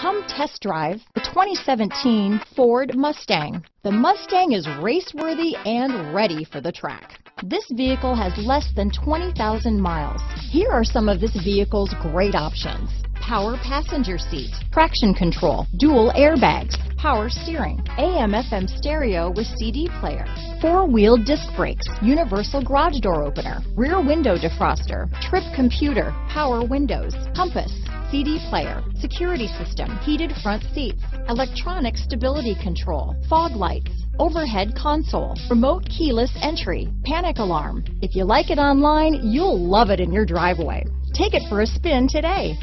Come test drive the 2017 Ford Mustang. The Mustang is race-worthy and ready for the track. This vehicle has less than 20,000 miles. Here are some of this vehicle's great options: power passenger seat, traction control, dual airbags, power steering, AM/FM stereo with CD player, four-wheel disc brakes, universal garage door opener, rear window defroster, trip computer, power windows, compass, CD player, security system, heated front seats, electronic stability control, fog lights, overhead console, remote keyless entry, panic alarm. If you like it online, you'll love it in your driveway. Take it for a spin today.